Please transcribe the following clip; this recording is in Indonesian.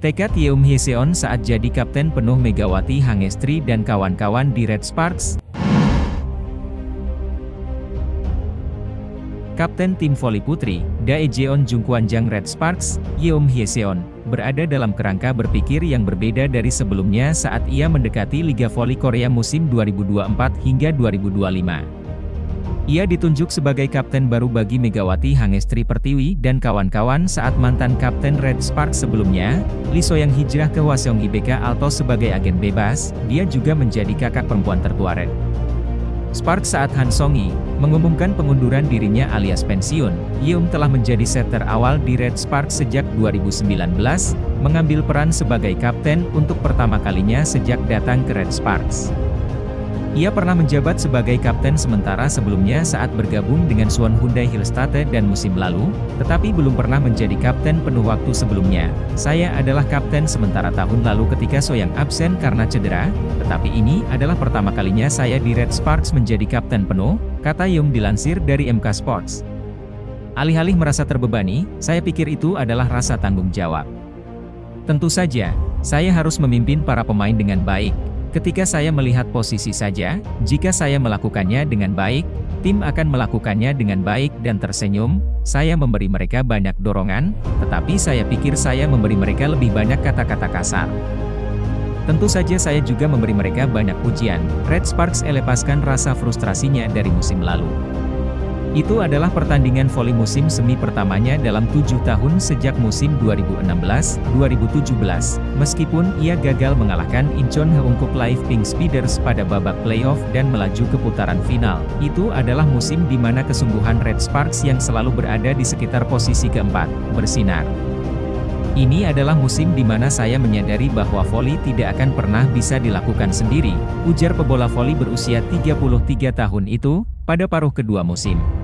Tekad Yeom Hye-seon saat jadi kapten penuh Megawati Hangestri dan kawan-kawan di Red Sparks. Kapten tim voli putri, Daejeon Jungkwanjang Red Sparks, Yeom Hye-seon, berada dalam kerangka berpikir yang berbeda dari sebelumnya saat ia mendekati Liga Voli Korea musim 2024 hingga 2025. Ia ditunjuk sebagai kapten baru bagi Megawati Hangestri Pertiwi dan kawan-kawan saat mantan kapten Red Sparks sebelumnya, Lee So-young hijrah ke Wasongi BK Alto sebagai agen bebas. Dia juga menjadi kakak perempuan tertua Red Sparks saat Han Song Yi mengumumkan pengunduran dirinya alias pensiun. Yeom telah menjadi setter awal di Red Sparks sejak 2019, mengambil peran sebagai kapten untuk pertama kalinya sejak datang ke Red Sparks. Ia pernah menjabat sebagai kapten sementara sebelumnya saat bergabung dengan Suwon Hyundai Hill State dan musim lalu, tetapi belum pernah menjadi kapten penuh waktu sebelumnya. Saya adalah kapten sementara tahun lalu ketika So-young absen karena cedera, tetapi ini adalah pertama kalinya saya di Red Sparks menjadi kapten penuh, kata Yeom dilansir dari MK Sports. Alih-alih merasa terbebani, saya pikir itu adalah rasa tanggung jawab. Tentu saja, saya harus memimpin para pemain dengan baik. Ketika saya melihat posisi saja, jika saya melakukannya dengan baik, tim akan melakukannya dengan baik dan tersenyum. Saya memberi mereka banyak dorongan, tetapi saya pikir saya memberi mereka lebih banyak kata-kata kasar. Tentu saja saya juga memberi mereka banyak pujian. Red Sparks melepaskan rasa frustrasinya dari musim lalu. Itu adalah pertandingan voli musim semi pertamanya dalam 7 tahun sejak musim 2016-2017, meskipun ia gagal mengalahkan Incheon Heungkuk Life Pink Spiders pada babak playoff dan melaju ke putaran final. Itu adalah musim di mana kesungguhan Red Sparks yang selalu berada di sekitar posisi keempat, bersinar. Ini adalah musim di mana saya menyadari bahwa voli tidak akan pernah bisa dilakukan sendiri, ujar pebola voli berusia 33 tahun itu, pada paruh kedua musim.